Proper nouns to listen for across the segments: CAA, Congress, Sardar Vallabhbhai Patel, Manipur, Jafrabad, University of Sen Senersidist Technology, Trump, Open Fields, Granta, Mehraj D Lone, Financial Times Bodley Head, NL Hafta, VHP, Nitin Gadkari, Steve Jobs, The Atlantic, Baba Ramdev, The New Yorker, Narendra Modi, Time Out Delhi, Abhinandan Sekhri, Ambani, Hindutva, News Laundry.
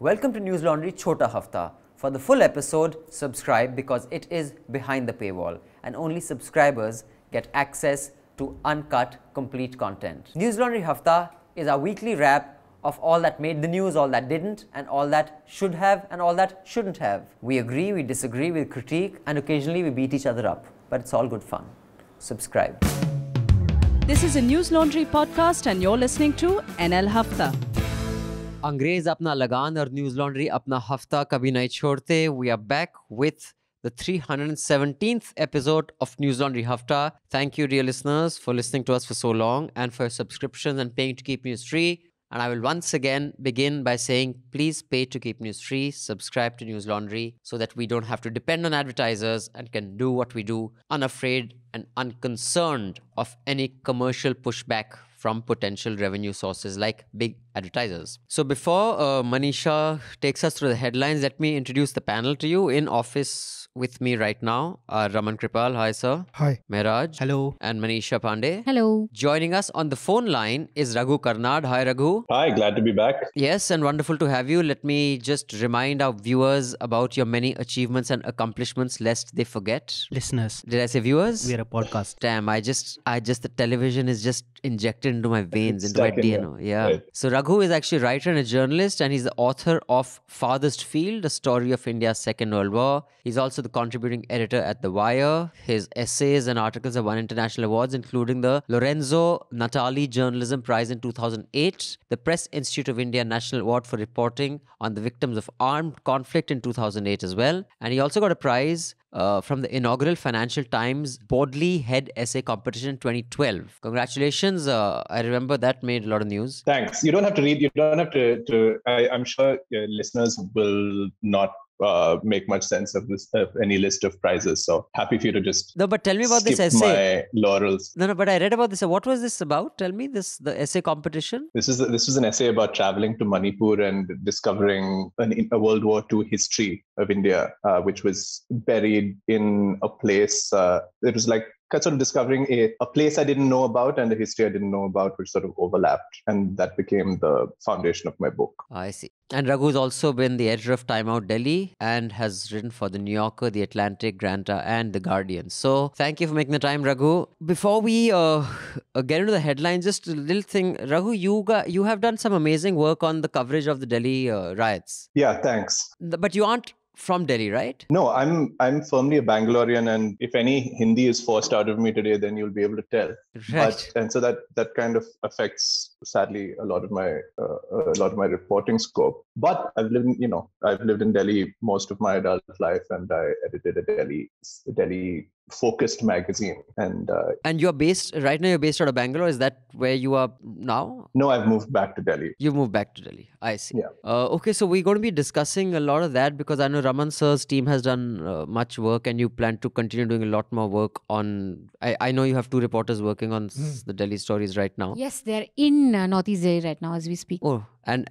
Welcome to News Laundry Chota Hafta. For the full episode, subscribe because it is behind the paywall and only subscribers get access to uncut, complete content. News Laundry Hafta is our weekly wrap of all that made the news, all that didn't, and all that should have, and all that shouldn't have. We agree, we disagree, we critique, and occasionally we beat each other up. But it's all good fun. Subscribe. This is a News Laundry podcast and you're listening to NL Hafta. अंग्रेज अपना लगान और news laundry अपना हफ्ता कभी नहीं छोड़ते. We are back with the 317th episode of Newslaundry Hafta. Thank you dear listeners for listening to us for so long and for subscriptions and paying to keep news free. And I will once again begin by saying, please pay to keep news free, subscribe to News Laundry so that we don't have to depend on advertisers and can do what we do unafraid and unconcerned of any commercial pushback from potential revenue sources like big advertisers. So before Manisha takes us through the headlines, let me introduce the panel to you. In office with me right now are Raman Kirpal. Hi, sir. Hi. Mehraj. Hello. And Manisha Pande. Hello. Joining us on the phone line is Raghu Karnad. Hi, Raghu. Hi, glad to be back. Yes, and wonderful to have you. Let me just remind our viewers about your many achievements and accomplishments, lest they forget. Listeners. Did I say viewers? We are a podcast. Damn, I just the television is just injected into my veins, into my DNA. Yeah. Right. So Raghu is actually a writer and a journalist, and he's the author of Farthest Field, a story of India's Second World War. He's also the contributing editor at The Wire. His essays and articles have won international awards, including the Lorenzo Natali Journalism Prize in 2008, the Press Institute of India National Award for reporting on the victims of armed conflict in 2008 as well. And he also got a prize from the inaugural Financial Times Bodley Head Essay Competition in 2012. Congratulations. I remember that made a lot of news. Thanks. You don't have to read. You don't have to I'm sure your listeners will not make much sense of this of any list of prizes. So happy for you to just no. But tell me about this essay. My laurels. No. But I read about this. What was this about? Tell me the essay competition. This was an essay about traveling to Manipur and discovering a World War II history of India, which was buried in a place. It was like sort of discovering a place I didn't know about and a history I didn't know about, which sort of overlapped, and that became the foundation of my book. I see. And Raghu's also been the editor of Time Out Delhi and has written for The New Yorker, The Atlantic, Granta, and The Guardian. So thank you for making the time, Raghu. Before we get into the headlines, just a little thing. Raghu, you have done some amazing work on the coverage of the Delhi riots. Yeah, thanks. But you aren't from Delhi, right? No, I'm firmly a Bangalorean, and if any Hindi is forced out of me today, then you'll be able to tell. Right. But, and so that kind of affects, sadly, a lot of my reporting scope. But I've lived in Delhi most of my adult life, and I edited a Delhi focused magazine. And you're based out of Bangalore. Is that where you are now? No, I've moved back to Delhi. You've moved back to Delhi. I see. Yeah. Okay, so we're going to be discussing a lot of that because I know Raman sir's team has done much work, and you plan to continue doing a lot more work on. I know you have two reporters working on the Delhi stories right now. Yes, they're in Northeast Delhi right now as we speak. Oh. And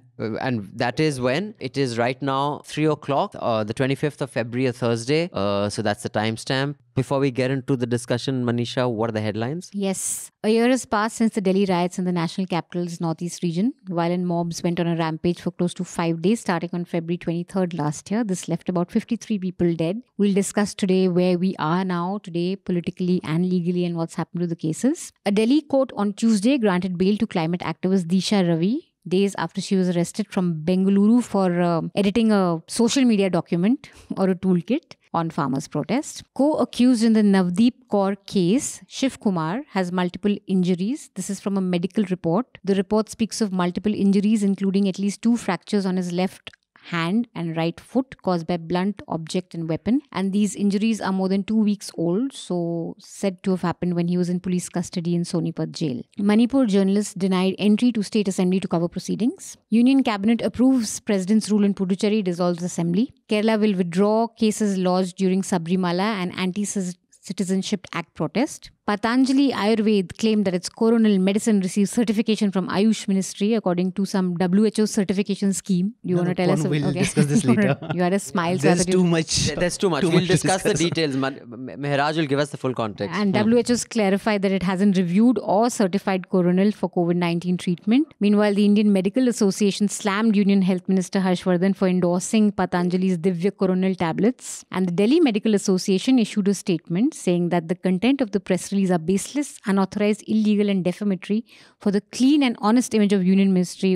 that is when? It is right now 3 o'clock, the 25th of February, a Thursday. So that's the timestamp. Before we get into the discussion, Manisha, what are the headlines? Yes. A year has passed since the Delhi riots in the national capital's northeast region. Violent mobs went on a rampage for close to 5 days, starting on February 23rd last year. This left about 53 people dead. We'll discuss today where we are now today, politically and legally, and what's happened to the cases. A Delhi court on Tuesday granted bail to climate activist Disha Ravi, days after she was arrested from Bengaluru for editing a social media document or a toolkit on farmers' protest. Co-accused in the Navdeep Kaur case, Shiv Kumar, has multiple injuries. This is from a medical report. The report speaks of multiple injuries, including at least 2 fractures on his left hand and right foot caused by blunt object and weapon. And these injuries are more than 2 weeks old, so said to have happened when he was in police custody in Sonipat jail. Manipur journalists denied entry to State Assembly to cover proceedings. Union Cabinet approves President's rule in Puducherry, dissolves Assembly. Kerala will withdraw cases lodged during Sabrimala and anti-citizenship act protest. Patanjali Ayurved claimed that its Coronil medicine receives certification from Ayush Ministry according to some WHO certification scheme. Do you want to tell us? We'll discuss this later. You had a smile. There's too much. We'll discuss the details. Mehraj will give us the full context. And WHO's clarified that it hasn't reviewed or certified Coronil for COVID-19 treatment. Meanwhile, the Indian Medical Association slammed Union Health Minister Harsh Vardhan for endorsing Patanjali's Divya Coronil tablets. And the Delhi Medical Association issued a statement saying that the content of the press are baseless, unauthorized, illegal and defamatory for the clean and honest image of Union Minister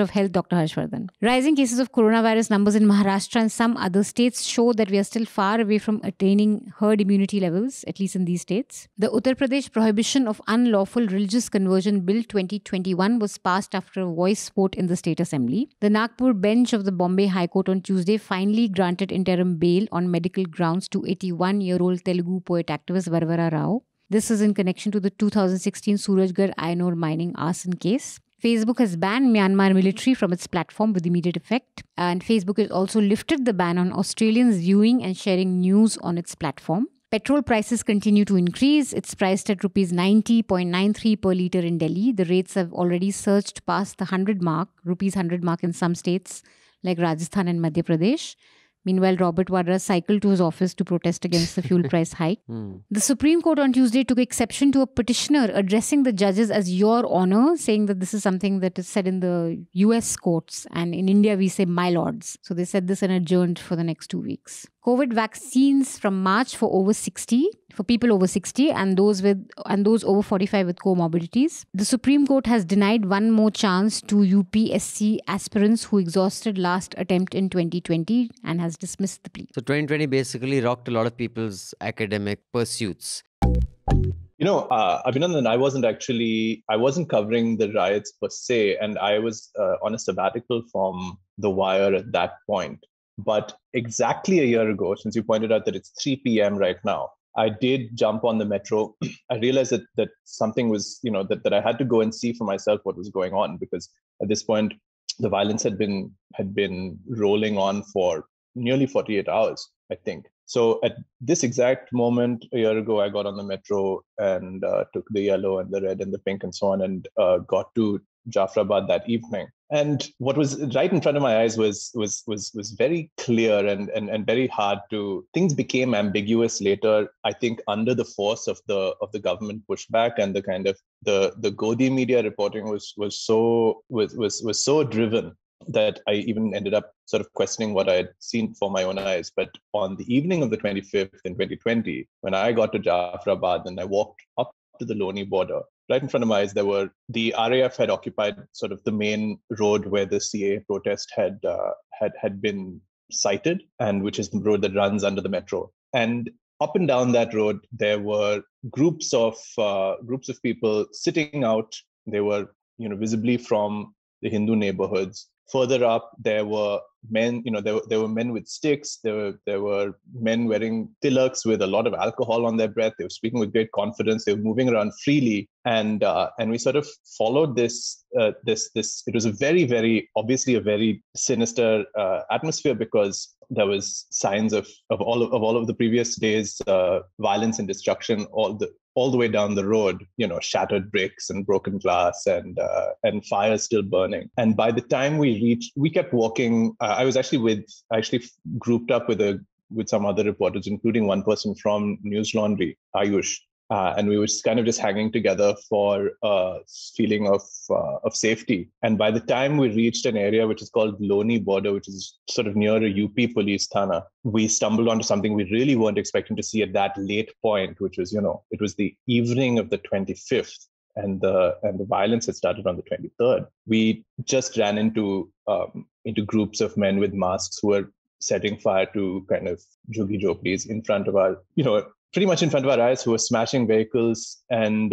of Health Dr. Harsh Vardhan. Rising cases of coronavirus numbers in Maharashtra and some other states show that we are still far away from attaining herd immunity levels, at least in these states. The Uttar Pradesh Prohibition of Unlawful Religious Conversion Bill 2021 was passed after a voice vote in the State Assembly. The Nagpur bench of the Bombay High Court on Tuesday finally granted interim bail on medical grounds to 81-year-old Telugu poet activist Varvara Rao. This is in connection to the 2016 Surajgarh iron ore mining arson case. Facebook has banned Myanmar military from its platform with immediate effect. And Facebook has also lifted the ban on Australians viewing and sharing news on its platform. Petrol prices continue to increase. It's priced at Rs 90.93 per litre in Delhi. The rates have already surged past the Rs 100 mark in some states like Rajasthan and Madhya Pradesh. Meanwhile, Robert Vadra cycled to his office to protest against the fuel price hike. The Supreme Court on Tuesday took exception to a petitioner addressing the judges as Your Honor, saying that this is something that is said in the US courts and in India we say My Lords. So they said this and adjourned for the next 2 weeks. COVID vaccines from March for people over 60 and those over 45 with comorbidities. The Supreme Court has denied one more chance to UPSC aspirants who exhausted last attempt in 2020 and has dismissed the plea. So 2020 basically rocked a lot of people's academic pursuits. You know, Abhinandan, I wasn't covering the riots per se, and I was on a sabbatical from The Wire at that point. But exactly a year ago, since you pointed out that it's 3 p.m. right now, I did jump on the metro. I realized that something was, you know, that I had to go and see for myself what was going on, because at this point, the violence had been rolling on for nearly 48 hours, I think. So at this exact moment, a year ago, I got on the metro and took the yellow and the red and the pink and so on, and got to Jafrabad that evening. And what was right in front of my eyes was very clear and very hard to. Things became ambiguous later, I think, under the force of the government pushback, and the kind of the Godi media reporting was so driven that I even ended up sort of questioning what I had seen for my own eyes. But on the evening of the 25th in 2020, when I got to Jafrabad and I walked up to the Loni border, right in front of my eyes, the RAF had occupied sort of the main road where the CAA protest had been sited, and which is the road that runs under the metro. And up and down that road, there were groups of people sitting out. They were, you know, visibly from the Hindu neighborhoods. Further up, there were men, you know, there were men with sticks. There were men wearing tilaks with a lot of alcohol on their breath. They were speaking with great confidence. They were moving around freely, and we sort of followed this. It was a very, very obviously a very sinister atmosphere, because there was signs of all of the previous days' violence and destruction all the way down the road, you know, shattered bricks and broken glass and fire still burning. And by the time we kept walking. I was actually grouped up with some other reporters, including one person from News Laundry, Ayush, and we were kind of just hanging together for a feeling of safety. And by the time we reached an area which is called Loni border, which is sort of near a UP police thana, we stumbled onto something we really weren't expecting to see at that late point, which was, you know, it was the evening of the 25th. And the violence had started on the 23rd. We just ran into groups of men with masks who were setting fire to kind of jhugi jhopadis in front of our, you know, pretty much in front of our eyes, who were smashing vehicles, and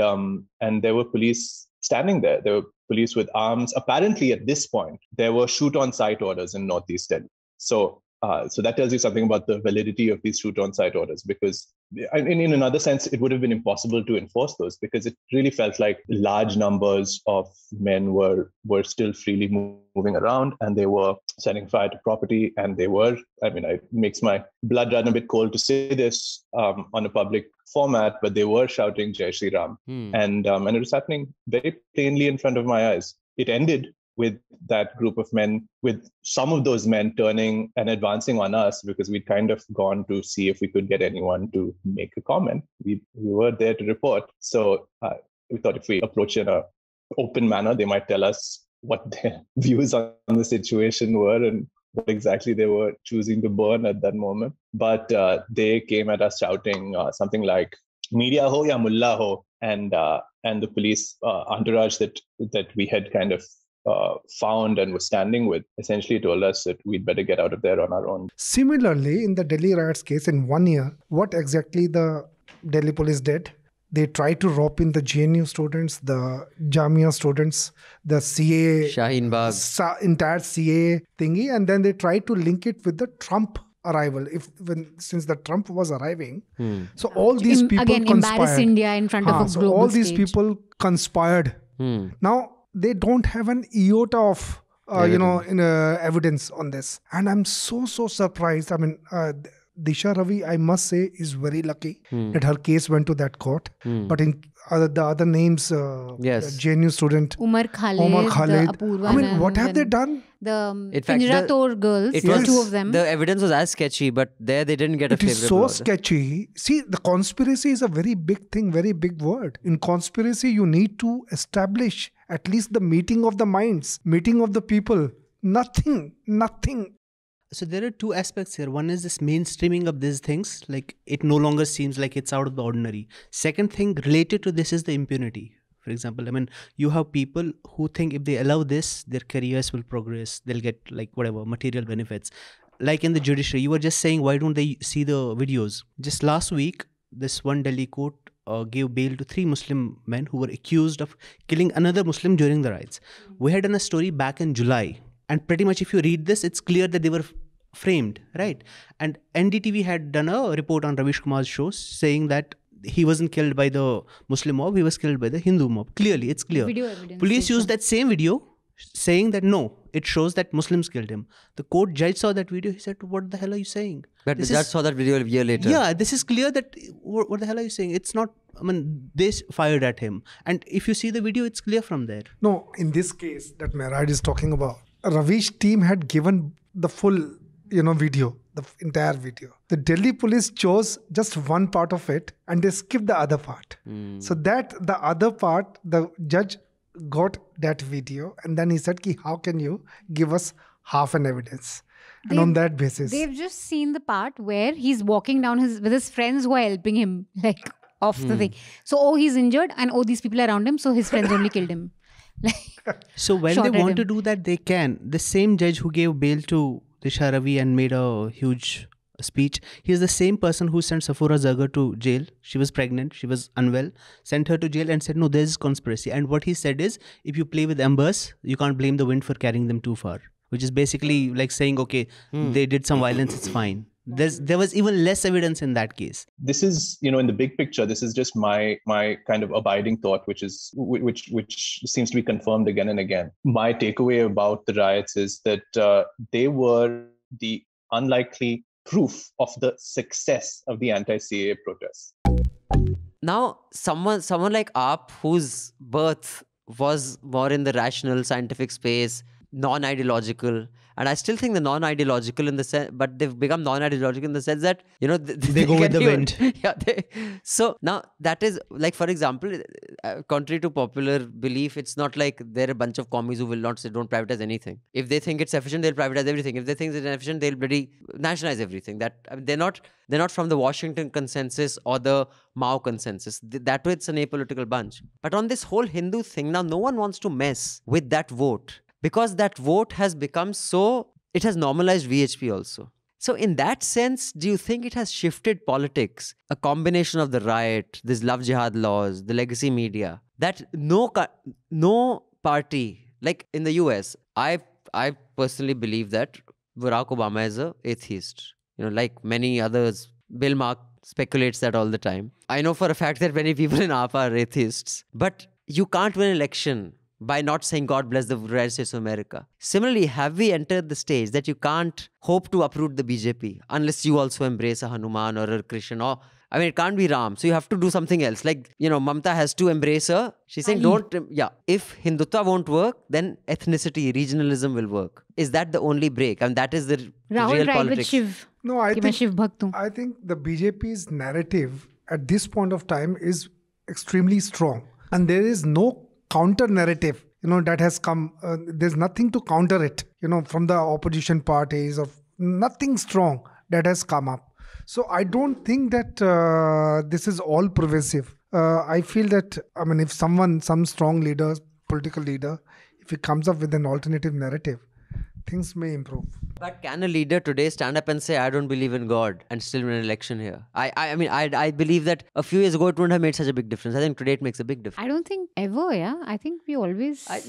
there were police standing there. There were police with arms. Apparently, at this point, there were shoot-on-sight orders in Northeast Delhi. So So that tells you something about the validity of these route on-site orders, because in another sense, it would have been impossible to enforce those, because it really felt like large numbers of men were still freely moving around, and they were setting fire to property, and they were, I mean, it makes my blood run a bit cold to say this on a public format, but they were shouting Jai Shri Ram. And it was happening very plainly in front of my eyes. It ended with that group of men, with some of those men turning and advancing on us, because we'd kind of gone to see if we could get anyone to make a comment. We were there to report. So we thought if we approach in an open manner, they might tell us what their views on the situation were and what exactly they were choosing to burn at that moment. But they came at us shouting something like, "Media ho ya mullah ho," and the police entourage that we had kind of found and was standing with, essentially told us that we'd better get out of there on our own. Similarly, in the Delhi riots case, in 1 year, what exactly the Delhi police did? They tried to rope in the JNU students, the Jamia students, the CAA, Shaheen Bagh, entire CAA thingy, and then they tried to link it with the Trump arrival, since the Trump was arriving. So all these people conspired. Embarrass India in front of a global all these stage. People conspired. Now, they don't have an iota of, evidence on this. And I'm so surprised. I mean, Disha Ravi, I must say, is very lucky that her case went to that court. But in the other names, JNU student, Umar Khalid. I mean, what have they done? In fact, Pinjarator girls, two of them. The evidence was as sketchy, but there they didn't get a favorable. It is so sketchy. See, the conspiracy is a very big thing, very big word. In conspiracy, you need to establish at least the meeting of the minds, meeting of the people. Nothing. So there are two aspects here. One is this mainstreaming of these things. Like, it no longer seems like it's out of the ordinary. Second thing related to this is the impunity. For example, I mean, you have people who think if they allow this, their careers will progress. They'll get like whatever material benefits. Like in the judiciary, you were just saying, why don't they see the videos? Just last week, this one Delhi court gave bail to 3 Muslim men who were accused of killing another Muslim during the riots. We had done a story back in July. And pretty much if you read this, it's clear that they were framed, right? And NDTV had done a report on Ravish Kumar's show saying that he wasn't killed by the Muslim mob, he was killed by the Hindu mob. Clearly, it's clear. Police used that same video saying that no, it shows that Muslims killed him. The court judge saw that video. He said, what the hell are you saying? But the judge saw that video a year later. Yeah, this is clear that what the hell are you saying? It's not, I mean, they fired at him. And if you see the video, it's clear from there. No, in this case that Mehrad is talking about, Ravish's team had given the full, video, the entire video. The Delhi police chose just one part of it and they skipped the other part. So that the other part, the judge got that video and then he said, ki, how can you give us half an evidence? And on that basis, they've just seen the part where he's walking down with his friends who are helping him, like off the thing. So, he's injured and these people around him. So his friends only killed him. So when they want to do that, they can. The same judge who gave bail to Disha Ravi and made a huge speech, he is the same person who sent Safura Zaghar to jail. She was pregnant, she was unwell, sent her to jail and said, no, there's conspiracy. And what he said is, if you play with embers, you can't blame the wind for carrying them too far. Which is basically like saying, okay, they did some violence, it's fine. There was even less evidence in that case. This is, in the big picture, this is just my kind of abiding thought, which seems to be confirmed again and again. My takeaway about the riots is that they were the unlikely proof of the success of the anti-CAA protests. Now, someone like Aap, whose birth was more in the rational scientific space, non-ideological, and I still think the non-ideological in the sense, but they've become non-ideological in the sense that, they go with the wind. Yeah. So now that is like, for example, contrary to popular belief, it's not like they're a bunch of commies who will not say don't privatize anything. If they think it's efficient, they'll privatize everything. If they think it's inefficient, they'll bloody nationalize everything. That they're not from the Washington consensus or the Mao consensus. That way, it's an apolitical bunch. But on this whole Hindu thing, now no one wants to mess with that vote. Because that vote has become so, it has normalized VHP also. So in that sense, do you think it has shifted politics? A combination of the riot, this love jihad laws, the legacy media, that no party, like in the US, I personally believe that Barack Obama is an atheist. You know, like many others, Bill Mark speculates that all the time. I know for a fact that many people in AAP are atheists. But you can't win an election by not saying God bless the United States of America. Similarly, have we entered the stage that you can't hope to uproot the BJP unless you also embrace a Hanuman or a Krishna or... I mean, it can't be Ram, so you have to do something else. Like, you know, Mamata has to embrace her. She's saying, don't, yeah. If Hindutva won't work, then ethnicity, regionalism will work. Is that the only break? And that is the real politics. Shiv. No, I think the BJP's narrative at this point of time is extremely strong. And there is no counter-narrative, you know, that has come. There's nothing to counter it, you know, from the opposition parties, of nothing strong that has come up. So I don't think that this is all pervasive. I feel that, I mean, if someone, some strong leader, political leader, if he comes up with an alternative narrative, things may improve. But can a leader today stand up and say, I don't believe in God and still win an election here? I mean, I believe that a few years ago it wouldn't have made such a big difference. I think today it makes a big difference. I don't think ever, yeah. I think we always... I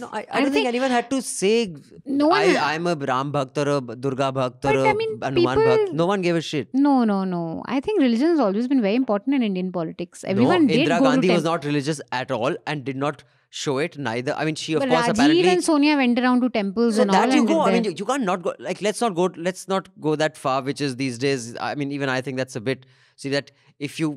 don't think anyone had to say, no, I'm a Ram Bhakt or a Durga Bhakt or a Hanuman Bhakt. No one gave a shit. No, no, no. I think religion has always been very important in Indian politics. Everyone did go to... Indira Gandhi was not religious at all and did not... show it neither. I mean, she of course apparently... Rajiv and Sonia went around to temples and all. That you go, I mean, you can't not go, like, let's not go that far, which is these days, I mean, even I think that's a bit, see that if you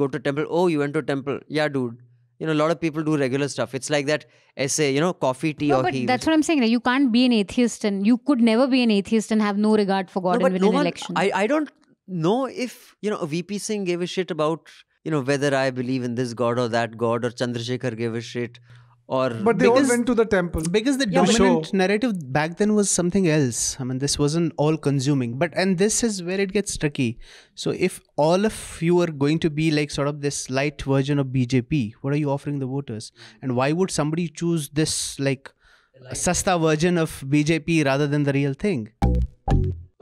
go to a temple, oh, you went to a temple. Yeah, dude. You know, a lot of people do regular stuff. It's like that essay, you know, coffee, tea or tea. That's what I'm saying. You can't be an atheist and you could never be an atheist and have no regard for God and win an election. I don't know if, you know, VP Singh gave a shit about... You know, whether I believe in this God or that God or Chandrasekhar gave a shit or... But they all went to the temple. Because the dominant narrative back then was something else. I mean, this wasn't all consuming. But, and this is where it gets tricky. So if all of you are going to be like sort of this light version of BJP, what are you offering the voters? And why would somebody choose this like sasta version of BJP rather than the real thing?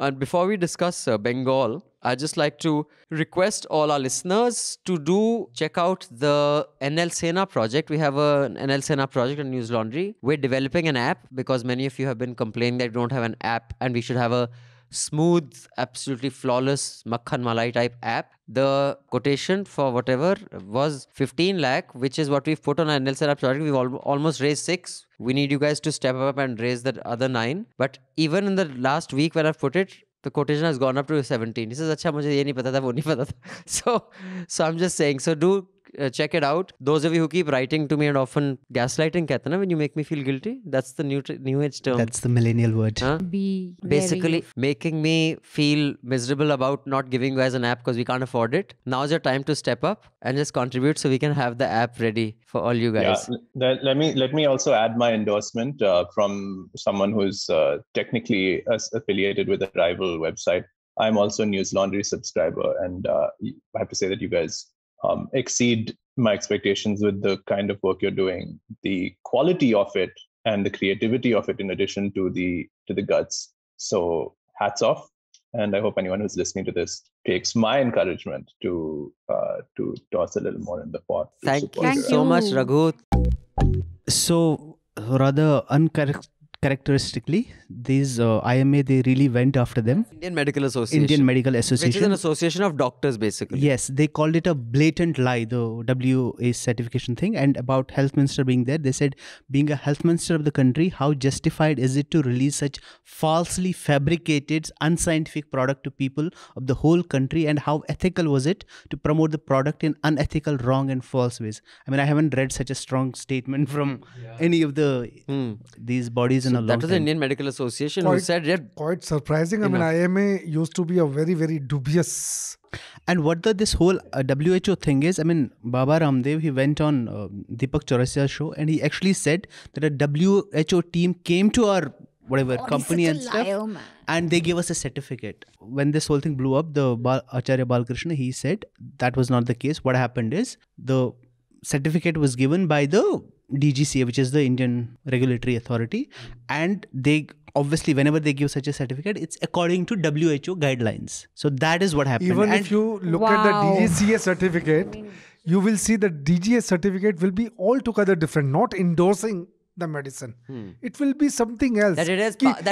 And before we discuss Bengal, I'd just like to request all our listeners to check out the NL Sena project. We have an NL Sena project on News Laundry. We're developing an app because many of you have been complaining that we don't have an app and we should have a smooth, absolutely flawless Makhan Malai type app. The quotation for whatever was 15 lakh, which is what we've put on our NL Sena project. We've almost raised 6. We need you guys to step up and raise that other 9. But even in the last week when I've put it, the quotation has gone up to 17. He says, "Acha, mujhe ye nahi pata tha, wo nahi pata tha." So I'm just saying, so do check it out. Those of you who keep writing to me and often gaslighting, kehte na, when you make me feel guilty, that's the new age term. That's the millennial word. Huh? Basically, making me feel miserable about not giving you guys an app because we can't afford it. Now's your time to step up and just contribute so we can have the app ready for all you guys. Yeah, let me also add my endorsement from someone who's technically affiliated with a rival website. I'm also a News Laundry subscriber, and I have to say that you guys exceed my expectations with the kind of work you're doing, the quality of it, and the creativity of it, in addition to the guts. So hats off, and I hope anyone who's listening to this takes my encouragement to toss a little more in the pot. Thank you so much, Raghu. So rather uncharacteristically, these IMA, they really went after them. Indian Medical Association. Indian Medical Association. Which is an association of doctors, basically. Yes, they called it a blatant lie, the WA certification thing. And about health minister being there, they said, being a health minister of the country, how justified is it to release such falsely fabricated, unscientific product to people of the whole country? And how ethical was it to promote the product in unethical, wrong and false ways? I mean, I haven't read such a strong statement from any of these bodies. That was the Indian Medical Association who said that. Quite surprising. I mean, IMA used to be a very, very dubious. And what this whole WHO thing is, I mean, Baba Ramdev, he went on Deepak Chaurasia show and he actually said that a WHO team came to our company and stuff. Liar, and they gave us a certificate. When this whole thing blew up, the Acharya Balakrishna, he said that was not the case. What happened is the certificate was given by the DGCA, which is the Indian Regulatory Authority, and they obviously, whenever they give such a certificate, it's according to WHO guidelines. So that is what happened. Even if you look at the DGCA certificate, you will see the DGCA certificate will be altogether different, not endorsing the medicine. It will be something else. That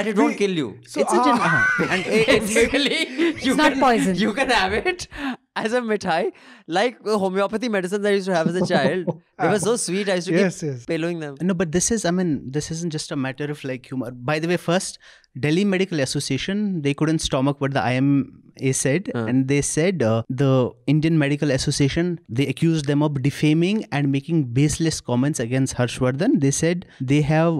it won't kill you. So, it's and it's not poison. You can have it as a mithai. Like homeopathy medicines I used to have as a child. They were so sweet. I used to keep pillowing them. No, but this is, I mean, this isn't just a matter of like humor. By the way, first, Delhi Medical Association, they couldn't stomach what the IMA said. And they said the Indian Medical Association, they accused them of defaming and making baseless comments against Harsh Vardhan. They said they have,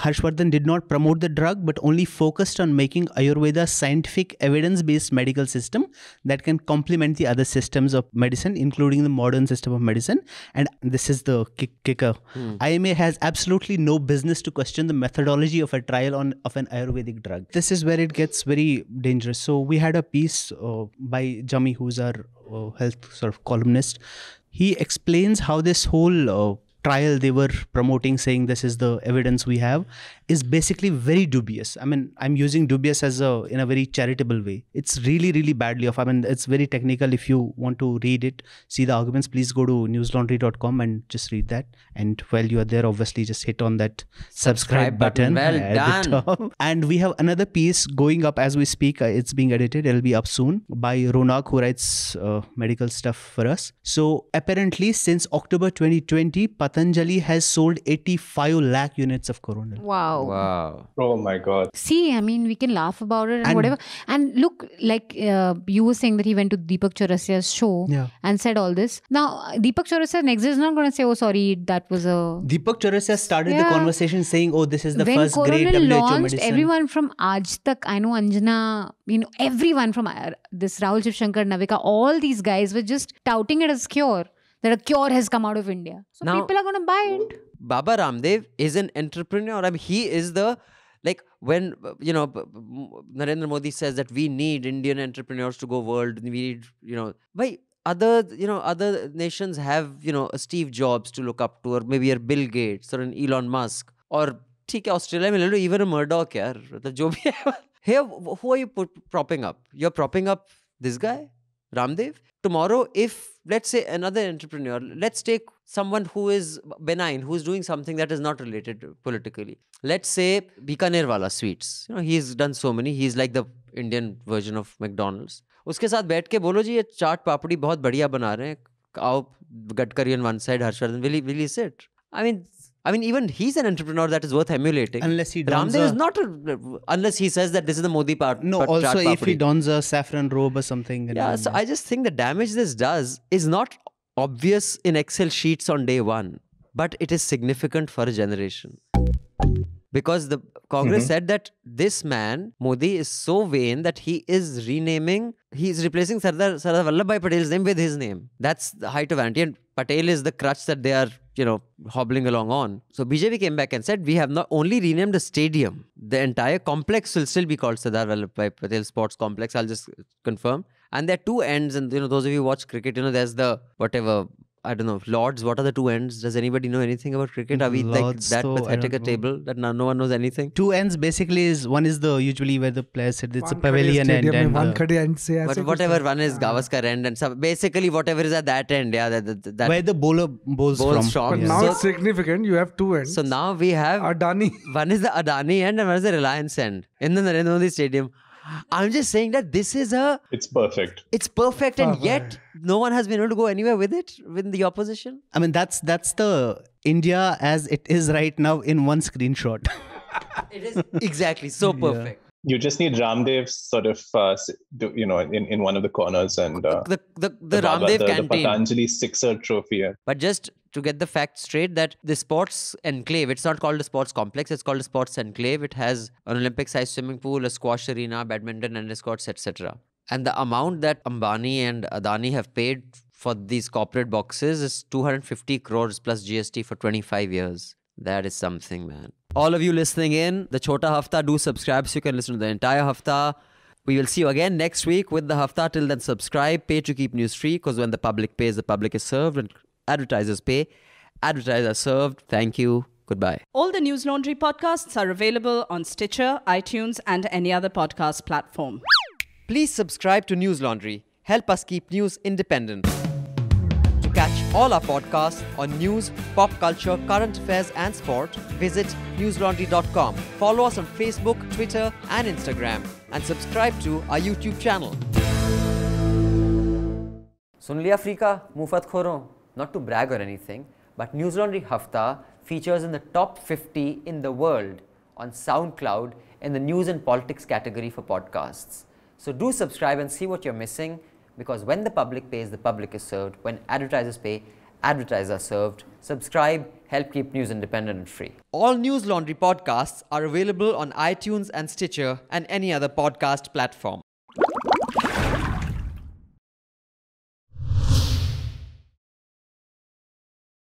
Harsh Vardhan did not promote the drug but only focused on making Ayurveda scientific evidence-based medical system that can complement the other systems of medicine, including the modern system of medicine. And this is the kicker. IMA has absolutely no business to question the methodology of a trial of an Ayurvedic drug. This is where it gets very dangerous. So we had a piece by Jami, who's our health sort of columnist. He explains how this whole trial they were promoting, saying this is the evidence we have, is basically very dubious. I mean, I'm using dubious as in a very charitable way. It's really, really badly off. I mean, it's very technical. If you want to read it, see the arguments, please go to newslaundry.com and just read that. And while you are there, obviously just hit on that subscribe button. Well done. And we have another piece going up as we speak. It's being edited. It'll be up soon by Ronak, who writes medical stuff for us. So apparently since October 2020, Patanjali has sold 85 lakh units of Coronil. Wow. Oh my God. See, I mean, we can laugh about it and whatever. And look, like you were saying that he went to Deepak Chaurasia's show and said all this. Now, Deepak Chaurasia next is not going to say, oh, sorry, that was a... Deepak Chaurasia started the conversation saying, oh, this is the first great WHO medicine. Launched, everyone from Aaj Tak, I know Anjana, you know, everyone from this Rahul Shiv Shankar, Navika, all these guys were just touting it as cure. That a cure has come out of India. So now, people are going to buy it. Baba Ramdev is an entrepreneur. I mean, he is the, like, when, you know, Narendra Modi says that we need Indian entrepreneurs to go world. We need, you know, by other, you know, other nations have, you know, a Steve Jobs to look up to, or maybe a Bill Gates or an Elon Musk, or Australia, even a Murdoch. Here, who are you propping up? You're propping up this guy, Ramdev. Tomorrow, if, let's say, another entrepreneur, let's take someone who is benign, who is doing something that is not related politically. Let's say Bikaner wala sweets. You know, he's done so many. He's like the Indian version of McDonald's. Uske saath baith ke bolo ji, ye chaat papadi bahut badhiya bana rahe hain. Aao, Gadkari on one side, Harshvardhan. Will he sit? I mean, even he's an entrepreneur that is worth emulating. Unless he dons Ramdev is not unless he says that this is the Modi part. No, also if he dons a saffron robe or something. Yeah, so I just think the damage this does is not obvious in Excel sheets on day one, but it is significant for a generation. Because the Congress said that this man, Modi, is so vain that he is renaming, he is replacing Sardar Vallabhbhai Patel's name with his name. That's the height of anti, and Patel is the crutch that they are, you know, hobbling along on. So BJP came back and said, we have not only renamed a stadium, the entire complex will still be called Sardar Vallabhbhai Patel Sports Complex, I'll just confirm. And there are two ends, and you know, those of you who watch cricket, you know, there's the whatever, I don't know, Lords, what are the two ends? Does anybody know anything about cricket? Are we Lords, like that pathetic a table that no one knows anything? Two ends basically is, one is the, usually where the players sit, it's one a pavilion end. And one end se, but whatever one is Gavaskar end and so basically whatever is at that end. Yeah, that where the bowler bowls from. But now so, it's significant, you have two ends. So now we have Adani. One is the Adani end and one is the Reliance end in the Narendra Modi Stadium. I'm just saying that this is a... It's perfect. It's perfect, and yet no one has been able to go anywhere with it, with the opposition. I mean, that's the India as it is right now in one screenshot. It is exactly so perfect. Yeah. You just need Ramdev sort of, you know, in one of the corners, and the Ramdev canteen. The Patanjali Sixer trophy. Yeah. But just to get the facts straight, that the sports enclave, it's not called a sports complex, it's called a sports enclave. It has an Olympic-sized swimming pool, a squash arena, badminton, and escorts, etc. And the amount that Ambani and Adani have paid for these corporate boxes is 250 crores plus GST for 25 years. That is something, man. All of you listening in, the Chota Hafta, do subscribe so you can listen to the entire Hafta. We will see you again next week with the Hafta. Till then, subscribe, pay to keep news free, because when the public pays, the public is served, and advertisers pay, advertisers are served. Thank you. Goodbye. All the News Laundry podcasts are available on Stitcher, iTunes, and any other podcast platform. Please subscribe to News Laundry. Help us keep news independent. catch all our podcasts on news, pop culture, current affairs and sport, visit newslaundry.com. Follow us on Facebook, Twitter and Instagram and subscribe to our YouTube channel. सुन लिया Africa मुफ्तखोरों, not to brag or anything, but News Laundry Hafta features in the top 50 in the world on SoundCloud in the news and politics category for podcasts. So do subscribe and see what you're missing, because when the public pays, the public is served. When advertisers pay, advertisers are served. Subscribe, help keep news independent and free. All News Laundry podcasts are available on iTunes and Stitcher and any other podcast platform.